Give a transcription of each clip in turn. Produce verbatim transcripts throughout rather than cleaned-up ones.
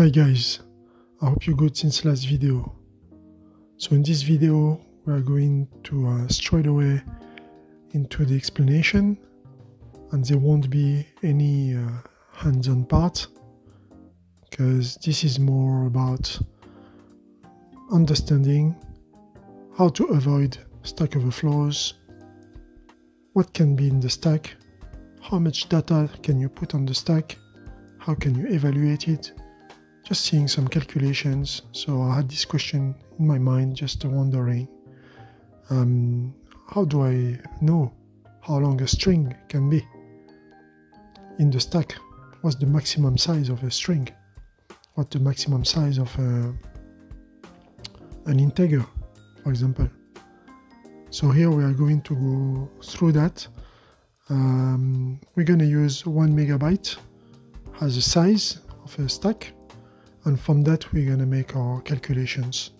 Hi guys, I hope you good since last video. So in this video we are going to uh, straight away into the explanation, and there won't be any uh, hands-on part because this is more about understanding how to avoid Stack Overflows, what can be in the stack, how much data can you put on the stack, how can you evaluate it, just seeing some calculations. So I had this question in my mind, just wondering um, how do I know how long a string can be in the stack? What's the maximum size of a string? What's the maximum size of a, an integer, for example? So here we are going to go through that. Um, we're going to use one megabyte as a size of a stack, and from that we're gonna make our calculations.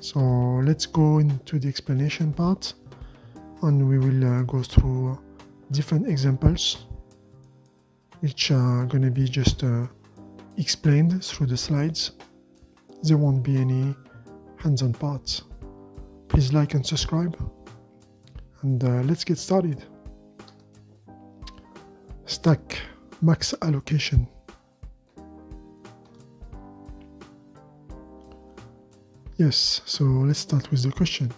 So let's go into the explanation part, and we will uh, go through different examples which are gonna be just uh, explained through the slides. There won't be any hands-on parts. Please like and subscribe, and uh, let's get started. Stack max allocation. Yes, so let's start with the question.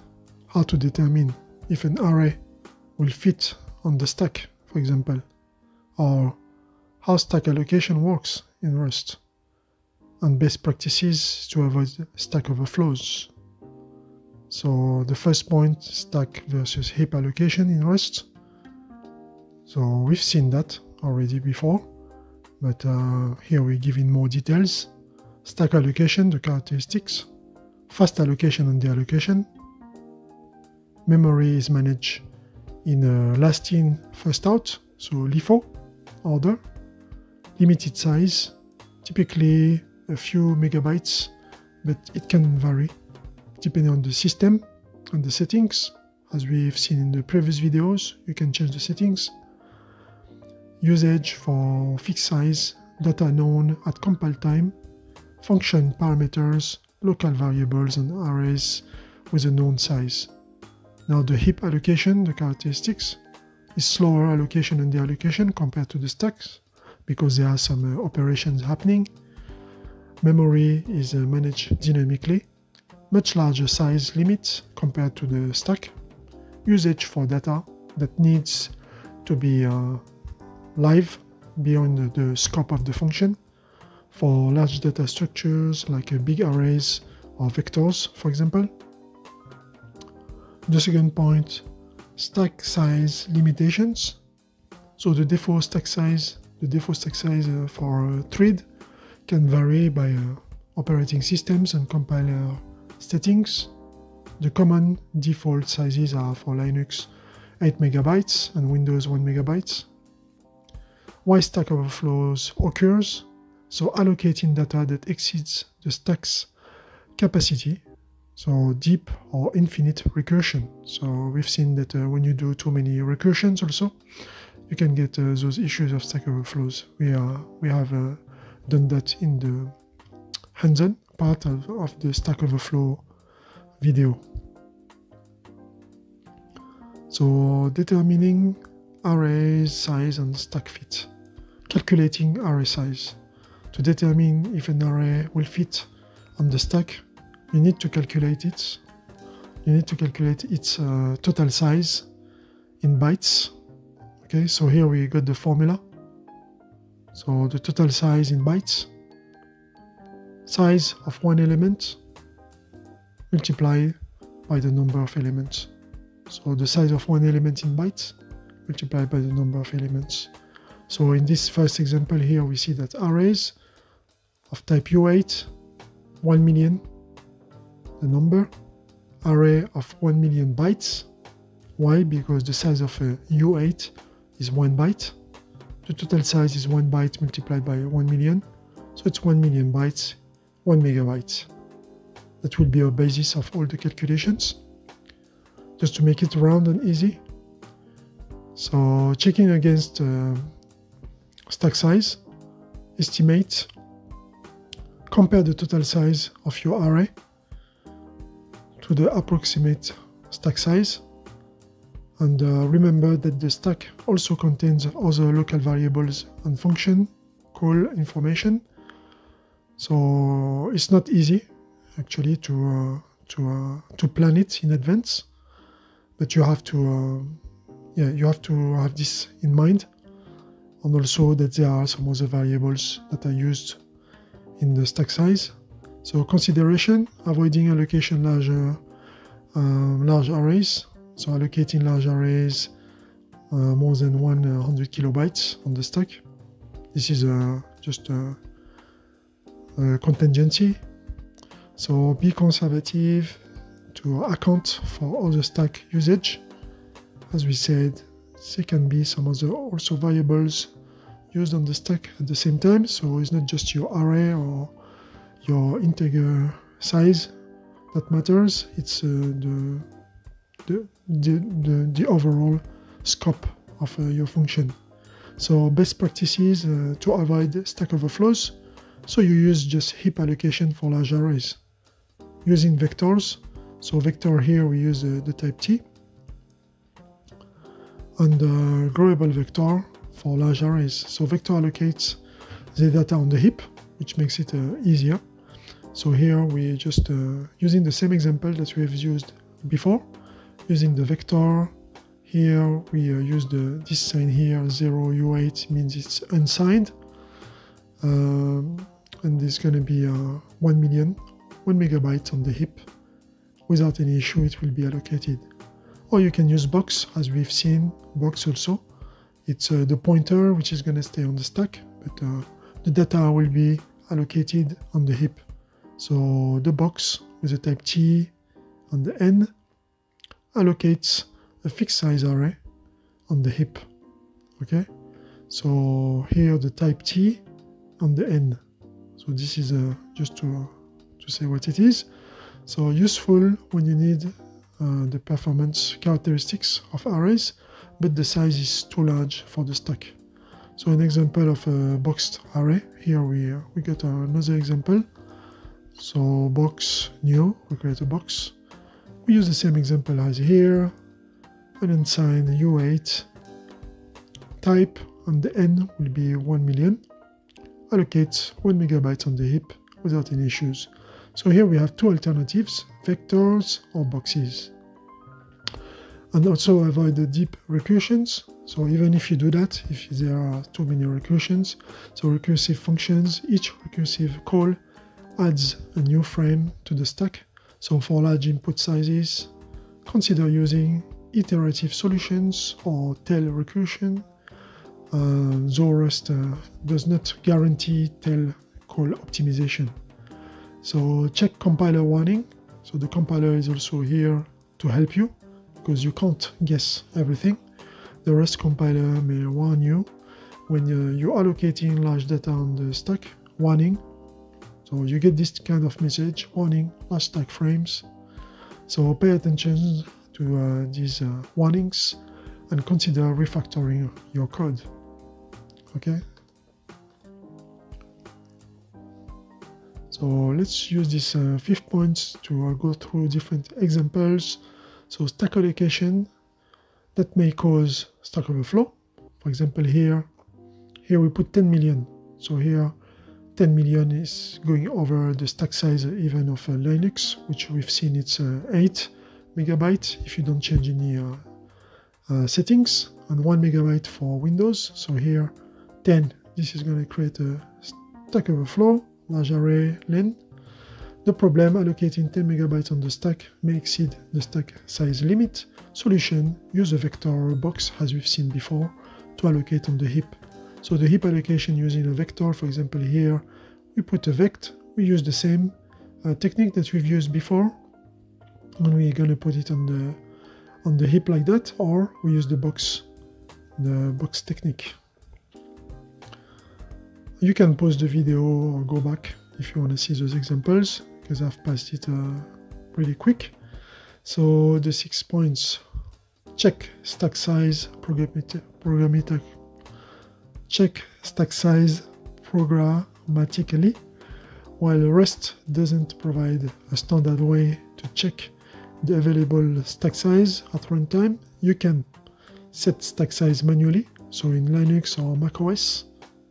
How to determine if an array will fit on the stack, for example, or how stack allocation works in Rust, and best practices to avoid stack overflows. So the first point, stack versus heap allocation in Rust. So we've seen that already before, but uh, here we give in more details. Stack allocation, the characteristics. Fast allocation and deallocation. Memory is managed in a last in, first out, so LIFO order. Limited size, typically a few megabytes, but it can vary depending on the system and the settings. As we've seen in the previous videos, you can change the settings. Usage for fixed size, data known at compile time, function parameters, local variables and arrays with a known size. Now the heap allocation, the characteristics, is slower allocation and deallocation compared to the stacks because there are some uh, operations happening. Memory is uh, managed dynamically. Much larger size limit compared to the stack. Usage for data that needs to be uh, live beyond the, the scope of the function. For large data structures like uh, big arrays or vectors, for example. The second point, stack size limitations. So the default stack size, the default stack size uh, for uh, thread can vary by uh, operating systems and compiler settings. The common default sizes are for Linux eight megabytes and Windows one megabyte. Why stack overflows occurs? So allocating data that exceeds the stack's capacity, so deep or infinite recursion. So we've seen that uh, when you do too many recursions also, you can get uh, those issues of stack overflows. We, are, we have uh, done that in the hands-on part of, of the stack overflow video. So determining array size and stack fit. Calculating array size. To determine if an array will fit on the stack, you need to calculate it. You need to calculate its uh, total size in bytes. Okay, so here we got the formula. So the total size in bytes, size of one element multiplied by the number of elements. So the size of one element in bytes multiplied by the number of elements. So in this first example here, we see that arrays of type U eight, one million, the number, array of one million bytes. Why? Because the size of a U eight is one byte. The total size is one byte multiplied by one million. So it's one million bytes, one megabyte. That will be a basis of all the calculations. Just to make it round and easy. So checking against uh, stack size, estimate compare the total size of your array to the approximate stack size. And uh, remember that the stack also contains other local variables and function call information. So it's not easy actually to uh, to uh, to plan it in advance, but you have to uh, yeah you have to have this in mind, and also that there are some other variables that are used in the stack size. So consideration: avoiding allocation larger uh, large arrays. So allocating large arrays uh, more than one hundred kilobytes on the stack. This is uh, just a, a contingency. So be conservative to account for other stack usage. As we said, there can be some other also variables used on the stack at the same time. So it's not just your array or your integer size that matters. It's uh, the The, the, the, the overall scope of uh, your function. So best practices uh, to avoid stack overflows. So you use just heap allocation for large arrays. Using vectors. So vector here we use uh, the type T. And uh, growable vector for large arrays. So vector allocates the data on the heap, which makes it uh, easier. So here we just uh, using the same example that we have used before. Using the vector, here we uh, use the this sign here, zero U eight means it's unsigned, um, and it's going to be uh, one million, one megabyte on the heap. Without any issue, it will be allocated. Or you can use box, as we've seen, box also. It's uh, the pointer which is going to stay on the stack, but uh, the data will be allocated on the heap. So the box with the type T on the end allocates a fixed size array on the heap. Okay, so here the type T on the end. So this is uh, just to uh, to say what it is. So useful when you need uh, the performance characteristics of arrays, but the size is too large for the stack. So an example of a boxed array. Here we uh, we got another example. So box new. We create a box. We use the same example as here, an unsigned U eight type, and the N will be one million. Allocate one megabyte on the heap without any issues. So here we have two alternatives, vectors or boxes. And also avoid the deep recursions. So even if you do that, if there are too many recursions, so recursive functions, each recursive call adds a new frame to the stack. So for large input sizes, consider using iterative solutions or tail recursion. Uh, though Rust uh, does not guarantee tail call optimization. So check compiler warning. So the compiler is also here to help you, because you can't guess everything. The Rust compiler may warn you when uh, you're allocating large data on the stack, warning. So you get this kind of message, warning, large stack frames. So pay attention to uh, these uh, warnings and consider refactoring your code. Okay. So let's use this uh, fifth point to uh, go through different examples. So stack allocation that may cause stack overflow. For example, here, here we put ten million. So here, ten million is going over the stack size even of uh, Linux, which we've seen it's uh, eight megabytes if you don't change any uh, uh, settings, and one megabyte for Windows. So here ten, this is going to create a stack overflow, large array len. The problem: allocating ten megabytes on the stack may exceed the stack size limit. Solution: use a vector or a box, as we've seen before, to allocate on the heap. So the heap allocation using a vector, for example here, we put a vect, we use the same uh, technique that we've used before, and we're going to put it on the on the heap like that, or we use the box, the box technique. You can pause the video or go back if you want to see those examples, because I've passed it uh, pretty quick. So the six points: check stack size, programmatic, programmatic check stack size programmatically While Rust doesn't provide a standard way to check the available stack size at runtime, you can set stack size manually. So in Linux or macOS,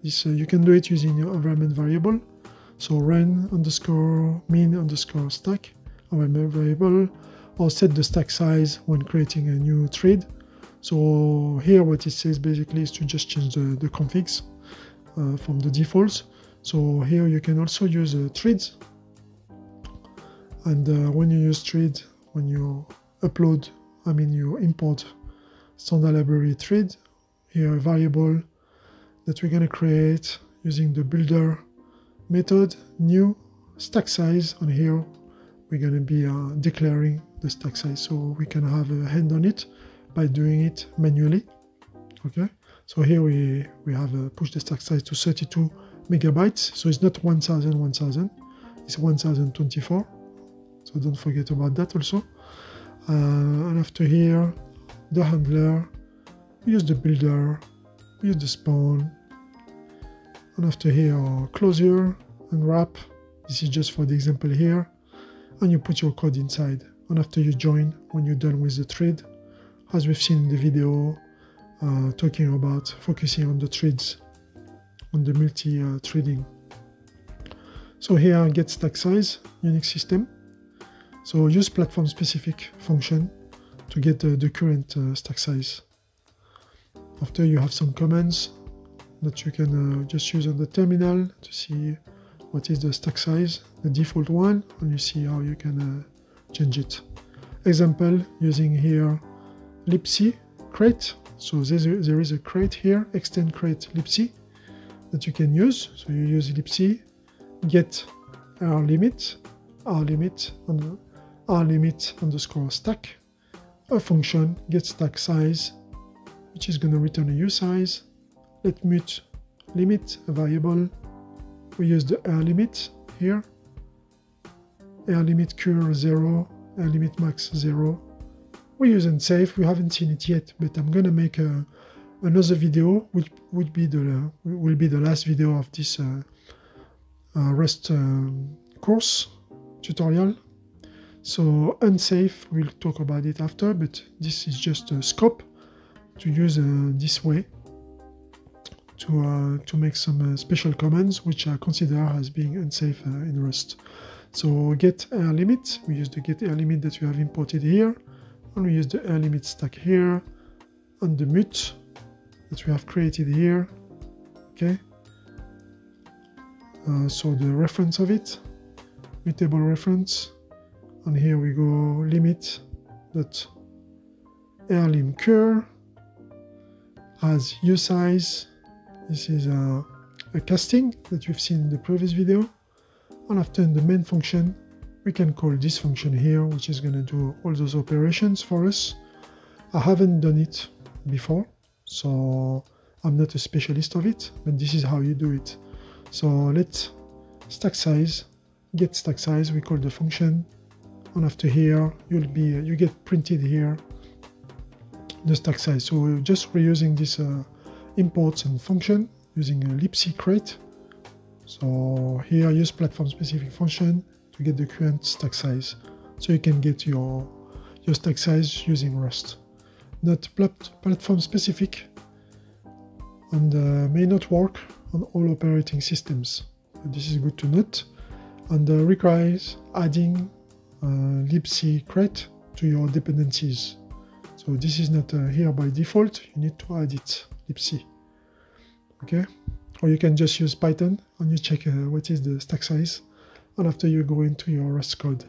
this, uh, you can do it using your environment variable. So run underscore min underscore stack environment variable, or set the stack size when creating a new thread. So here what it says basically is to just change the, the configs uh, from the defaults. So here you can also use uh, threads, and uh, when you use thread, when you upload, I mean you import standard library thread, here a variable that we're going to create using the builder method, new stack size, and here we're going to be uh, declaring the stack size, so we can have a hand on it by doing it manually. Okay, so here we we have a push the stack size to thirty-two megabytes, so it's not one thousand one thousand, it's one thousand twenty-four, so don't forget about that also. Uh, and after here the handler, we use the builder, we use the spawn, and after here our closure and wrap, this is just for the example here, and you put your code inside, and after you join when you're done with the thread, as we've seen in the video uh, talking about focusing on the threads, on the multi-threading. So here get stack size Unix system, so use platform specific function to get uh, the current uh, stack size. After you have some commands that you can uh, just use on the terminal to see what is the stack size, the default one, and you see how you can uh, change it. Example using here libc crate, so there is a crate here, extend crate libc, that you can use. So you use libc get r limit, r limit, and r limit underscore stack, a function get stack size, which is going to return a u size. Let mut limit a variable. We use the r limit here, r limit cure zero, r limit max zero. We use and save. We haven't seen it yet, but I'm gonna make a, another video, which would be the will be the last video of this uh, uh, Rust um, course tutorial. So unsafe, we'll talk about it after, but this is just a scope to use uh, this way to uh, to make some uh, special commands which are considered as being unsafe uh, in Rust. So get air limit, we use the get air limit that we have imported here. And we use the air limit stack here, and the mut that we have created here. Okay. Uh, so the reference of it, mutable reference, and here we go limit dot air lim cure as u size. This is a, a casting that we've seen in the previous video, and after in the main function, we can call this function here, which is going to do all those operations for us. I haven't done it before, so I'm not a specialist of it, but this is how you do it. So let's stack size, get stack size, we call the function, and after here you'll be you get printed here the stack size. So we're just reusing this uh, imports and function using a libc crate. So here use platform specific function to get the current stack size, so you can get your your stack size using Rust. Not plat platform specific, and uh, may not work on all operating systems. This is good to note, and uh, requires adding uh, libc crate to your dependencies. So this is not uh, here by default. You need to add it libc. Okay, or you can just use Python and you check uh, what is the stack size. And after you go into your Rust code,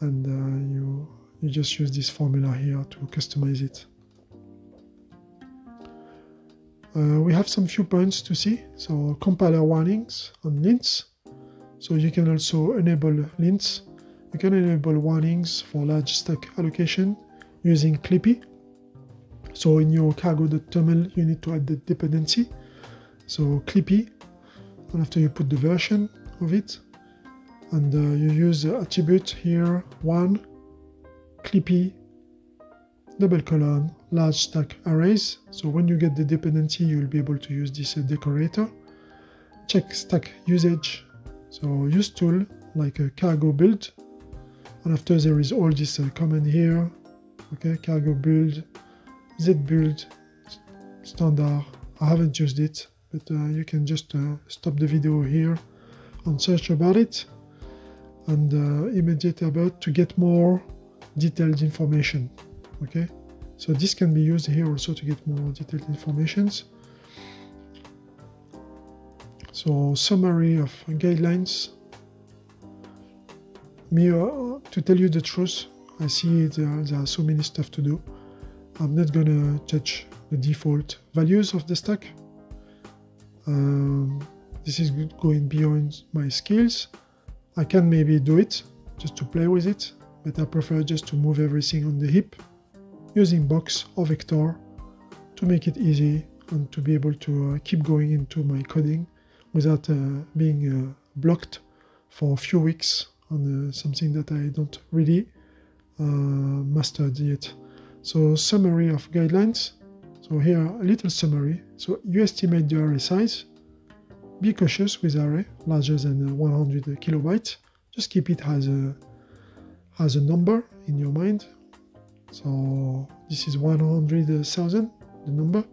and uh, you you just use this formula here to customize it. Uh, we have some few points to see. So compiler warnings on lints. So you can also enable lints. You can enable warnings for large stack allocation using Clippy. So in your cargo.toml, you need to add the dependency. So Clippy, and after you put the version of it. And uh, you use the attribute here, one, Clippy, double colon, large stack arrays. So when you get the dependency, you'll be able to use this uh, decorator. Check stack usage. So use tool like a cargo build, and after there is all this uh, command here. Okay, cargo build, z build, standard. I haven't used it, but uh, you can just uh, stop the video here and search about it, and uh, immediately about to get more detailed information. Okay, so this can be used here also to get more detailed informations. So summary of guidelines. Me, uh, to tell you the truth, I see there, there are so many stuff to do. I'm not gonna touch the default values of the stack. Um, this is going beyond my skills. I can maybe do it just to play with it, but I prefer just to move everything on the hip using box or vector to make it easy and to be able to uh, keep going into my coding without uh, being uh, blocked for a few weeks on uh, something that I don't really uh, mastered yet. So summary of guidelines. So here a little summary. So you estimate the array size. Be cautious with array larger than one hundred kilobytes. Just keep it as a as a number in your mind. So this is one hundred thousand, the number.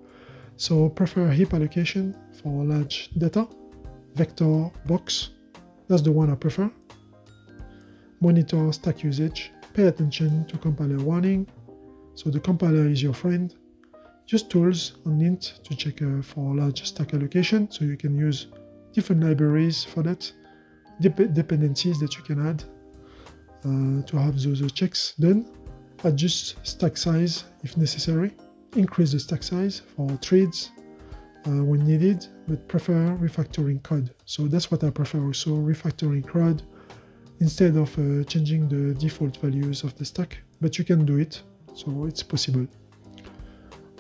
So prefer heap allocation for large data. Vector box, that's the one I prefer. Monitor stack usage. Pay attention to compiler warning. So the compiler is your friend. Use tools on lint to check uh, for large stack allocation, so you can use different libraries for that, Dep dependencies that you can add uh, to have those uh, checks done. Adjust stack size if necessary. Increase the stack size for threads uh, when needed, but prefer refactoring code. So that's what I prefer also, refactoring code instead of uh, changing the default values of the stack, but you can do it, so it's possible.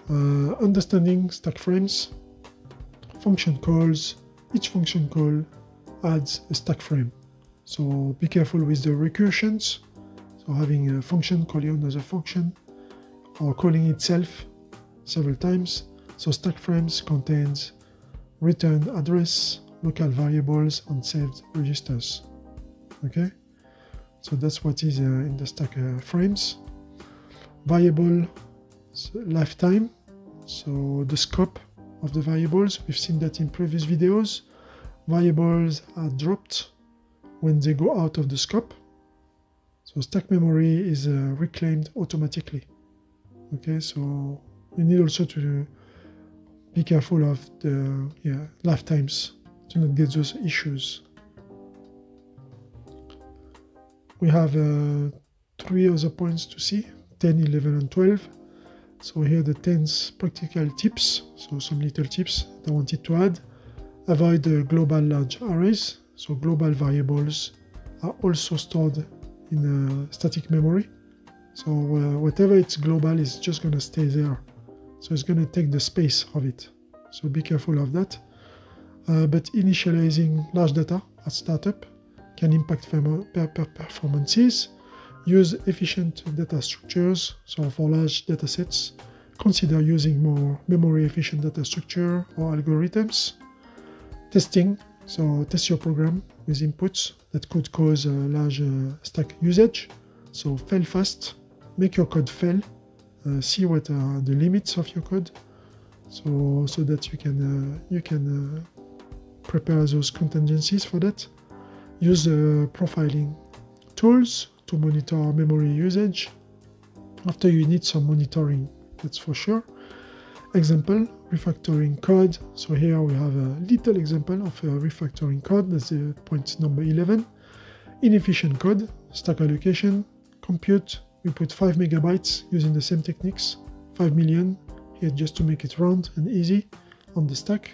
Uh, understanding stack frames, function calls. Each function call adds a stack frame, so be careful with the recursions. So having a function calling another function or calling itself several times. So stack frames contains return address, local variables, and saved registers. Okay, so that's what is uh, in the stack uh, frames. Variable So lifetime, so the scope of the variables, we've seen that in previous videos. Variables are dropped when they go out of the scope, so stack memory is uh, reclaimed automatically. Okay, so you need also to be careful of the yeah, lifetimes to not get those issues. We have uh, three other points to see, ten, eleven and twelve. So here the tens practical tips, so some little tips that I wanted to add. Avoid the global large arrays, so global variables are also stored in a static memory. So uh, whatever it's global is just going to stay there. So it's going to take the space of it. So be careful of that. Uh, but initializing large data at startup can impact performances. Use efficient data structures, so for large data sets, consider using more memory-efficient data structure or algorithms. Testing, so test your program with inputs that could cause a large uh, stack usage. So fail fast, make your code fail, uh, see what are the limits of your code, so so that you can uh, you can uh, prepare those contingencies for that. Use uh, profiling tools to monitor memory usage after you need some monitoring, that's for sure. Example, refactoring code. So here we have a little example of a refactoring code, that's the point number eleven. Inefficient code, stack allocation, compute, we put five megabytes using the same techniques, five million here just to make it round and easy on the stack,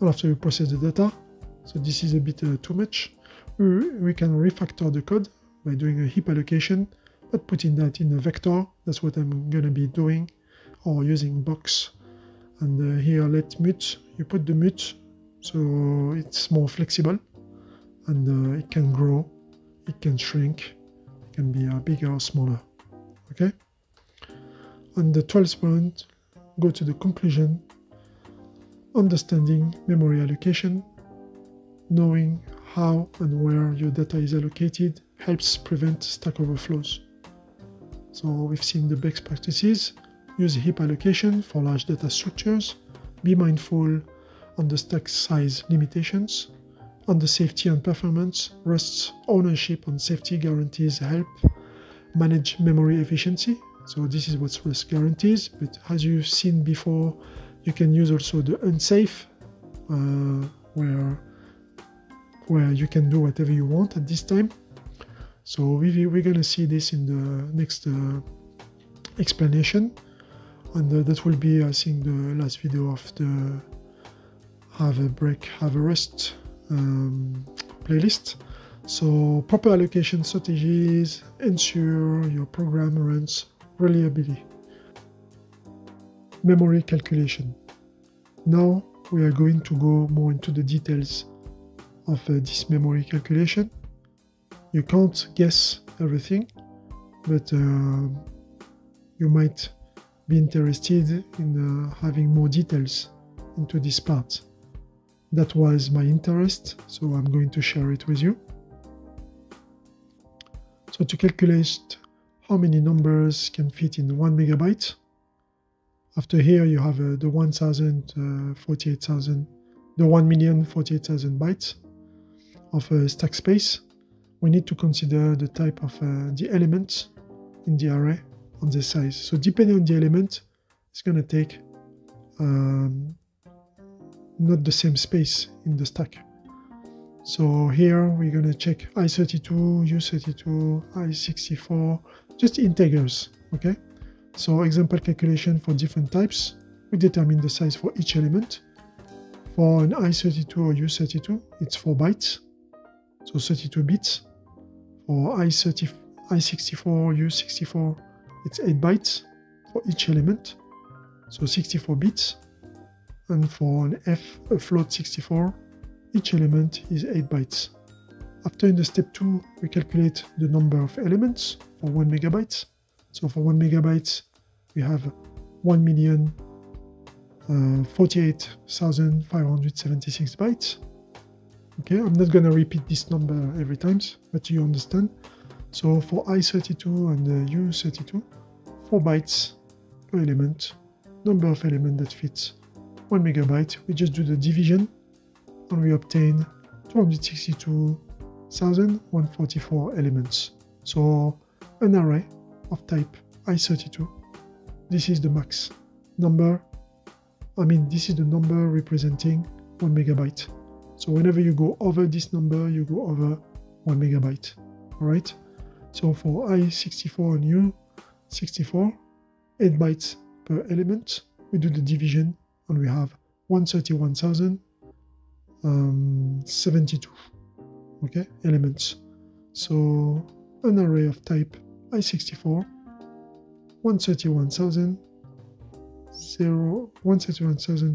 and after you process the data, so this is a bit uh, too much. We, we can refactor the code by doing a heap allocation, but putting that in a vector, that's what I'm gonna be doing, or using box. And uh, here, let mute, you put the mute, so it's more flexible, and uh, it can grow, it can shrink, it can be uh, bigger or smaller, okay? And the twelfth point, go to the conclusion, understanding memory allocation, knowing how and where your data is allocated helps prevent stack overflows. So we've seen the best practices: use heap allocation for large data structures, be mindful on the stack size limitations, on the safety and performance. Rust's ownership and safety guarantees help manage memory efficiency. So this is what Rust guarantees, but as you've seen before, you can use also the unsafe, uh, where where you can do whatever you want at this time. So we, we're gonna see this in the next uh, explanation, and uh, that will be, I think, the last video of the Have a Break, Have a Rest um, playlist. So proper allocation strategies ensure your program runs reliably. Memory calculation. Now we are going to go more into the details of uh, this memory calculation. You can't guess everything, but uh, you might be interested in uh, having more details into this part. That was my interest, so I'm going to share it with you. So to calculate how many numbers can fit in one megabyte, after here you have uh, the one thousand forty-eight thousand, the one million forty-eight thousand bytes of uh, stack space. We need to consider the type of uh, the elements in the array and the size. So depending on the element, it's going to take um, not the same space in the stack. So here we're going to check I thirty-two, U thirty-two, I sixty-four, just integers, okay? So example calculation for different types. We determine the size for each element. For an I thirty-two or U thirty-two, it's four bytes, so thirty-two bits. For I thirty, I sixty-four, U sixty-four, it's eight bytes for each element, so sixty-four bits. And for an F, a float sixty-four, each element is eight bytes. After, in the step two, we calculate the number of elements for one megabyte. So for one megabyte, we have one million forty-eight thousand five hundred seventy-six bytes. Okay, I'm not going to repeat this number every time, but you understand. So for I thirty-two and U thirty-two, four bytes per element, number of element that fits one megabyte. We just do the division and we obtain two hundred sixty-two thousand one hundred forty-four elements. So an array of type I thirty-two. This is the max number. I mean, this is the number representing one megabyte. So whenever you go over this number, you go over one megabyte. All right. So for I sixty-four and U sixty-four, eight bytes per element. We do the division, and we have one hundred thirty-one thousand seventy-two okay, elements. So an array of type I sixty-four, one hundred thirty-one thousand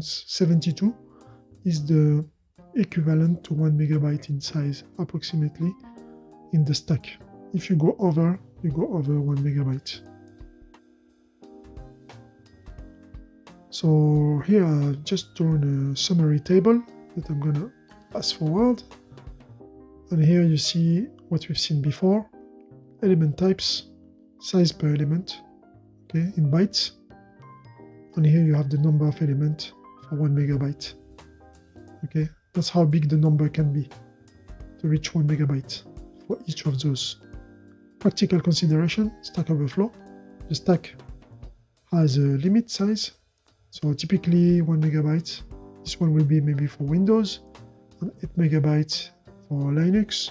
seventy-two is the equivalent to one megabyte in size, approximately, in the stack. If you go over, you go over one megabyte. So here I've just drawn a summary table that I'm going to pass forward. And here you see what we've seen before: element types, size per element, okay, in bytes. And here you have the number of elements for one megabyte. Okay, that's how big the number can be to reach one megabyte for each of those. Practical consideration, Stack Overflow. The stack has a limit size. So typically one megabyte, this one will be maybe for Windows, and eight megabytes for Linux,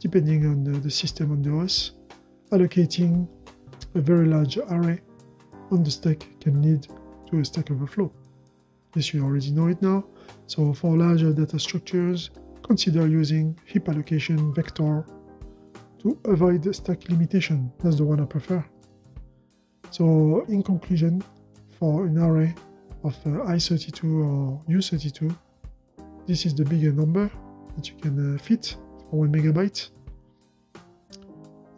depending on the, the system on the O S. Allocating a very large array on the stack can lead to a stack overflow. This you already know it now. So for larger data structures, consider using heap allocation vector to avoid the stack limitation. That's the one I prefer. So in conclusion, for an array of uh, I thirty-two or U thirty-two, this is the bigger number that you can uh, fit for one megabyte.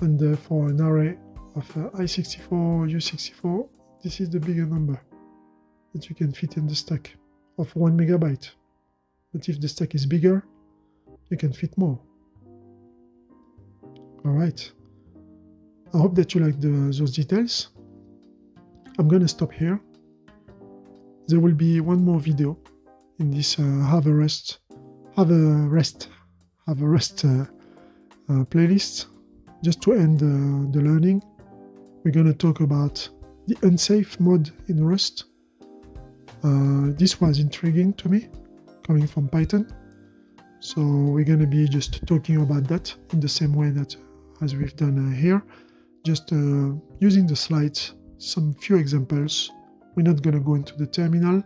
And uh, for an array of uh, I sixty-four or U sixty-four, this is the bigger number that you can fit in the stack of one megabyte. But if the stack is bigger, you can fit more. All right. I hope that you like the, those details. I'm gonna stop here. There will be one more video in this uh, have a rest, have a rest, have a rest uh, uh, playlist. Just to end uh, the learning, we're gonna talk about the unsafe mode in Rust. Uh, this was intriguing to me, coming from Python. So we're gonna be just talking about that in the same way that as we've done uh, here, just uh, using the slides, some few examples. We're not gonna go into the terminal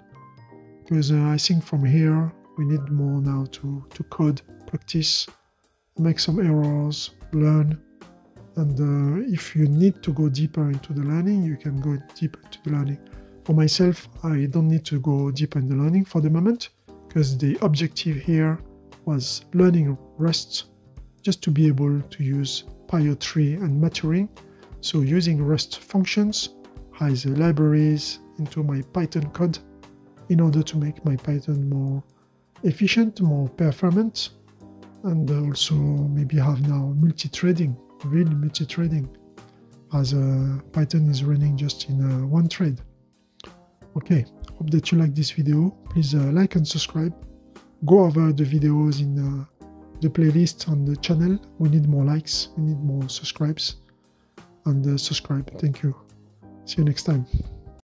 because uh, I think from here we need more now to to code, practice, make some errors, learn. And uh, if you need to go deeper into the learning, you can go deep into the learning. For myself, I don't need to go deep in the learning for the moment because the objective here was learning Rust just to be able to use PyO three and maturing. So using Rust functions as libraries into my Python code in order to make my Python more efficient, more performant, and also maybe have now multi-threading. Really multi-threading, as uh, Python is running just in uh, one thread. Okay, hope that you like this video. Please uh, like and subscribe. Go over the videos in uh, the playlist on the channel. We need more likes, we need more subscribes, and uh, subscribe. Thank you. See you next time.